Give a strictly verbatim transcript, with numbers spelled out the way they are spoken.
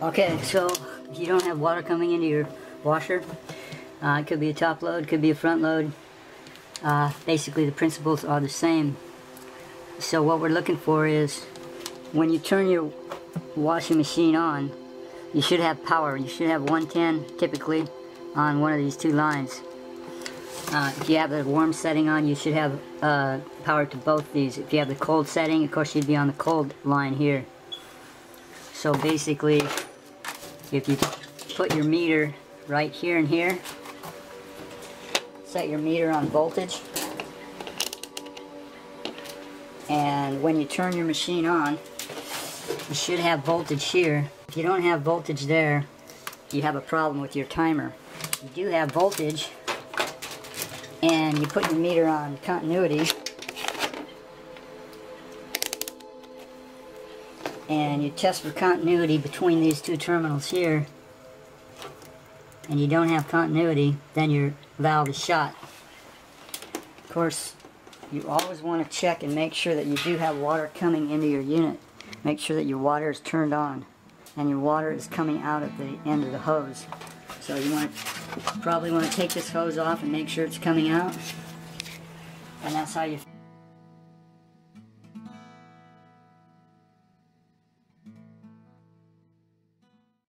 Okay, so if you don't have water coming into your washer, uh, it could be a top load, could be a front load. Uh, basically the principles are the same. So what we're looking for is when you turn your washing machine on, you should have power. You should have one ten typically on one of these two lines. Uh, if you have the warm setting on, you should have uh, power to both these. If you have the cold setting, of course you'd be on the cold line here. So basically, if you put your meter right here and here, set your meter on voltage, and when you turn your machine on, you should have voltage here. If you don't have voltage there, you have a problem with your timer. If you do have voltage, and you put your meter on continuity, and you test for continuity between these two terminals here, and you don't have continuity, then your valve is shot. Of course, you always want to check and make sure that you do have water coming into your unit. Make sure that your water is turned on and your water is coming out at the end of the hose. So you want to, probably want to take this hose off and make sure it's coming out. And that's how you